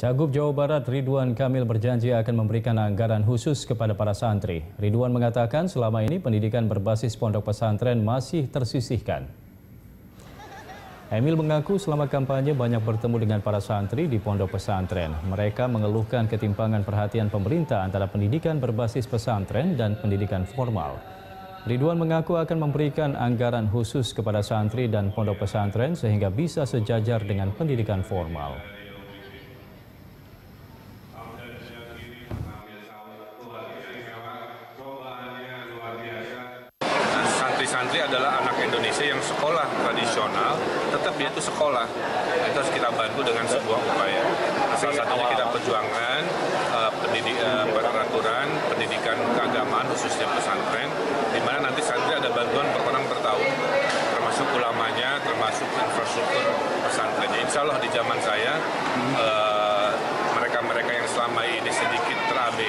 Cagup Jawa Barat Ridwan Kamil berjanji akan memberikan anggaran khusus kepada para santri. Ridwan mengatakan selama ini pendidikan berbasis pondok pesantren masih tersisihkan. Emil mengaku selama kampanye banyak bertemu dengan para santri di pondok pesantren. Mereka mengeluhkan ketimpangan perhatian pemerintah antara pendidikan berbasis pesantren dan pendidikan formal. Ridwan mengaku akan memberikan anggaran khusus kepada santri dan pondok pesantren sehingga bisa sejajar dengan pendidikan formal. Santri adalah anak Indonesia yang sekolah tradisional, tetap dia itu sekolah. Itu harus kita bantu dengan sebuah upaya. Salah satunya kita perjuangan peraturan pendidikan keagamaan khususnya pesantren, di mana nanti santri ada bantuan per orang per tahun, termasuk ulamanya, termasuk infrastruktur pesantrennya. Insya Allah di zaman saya mereka-mereka yang selama ini sedikit terabaikan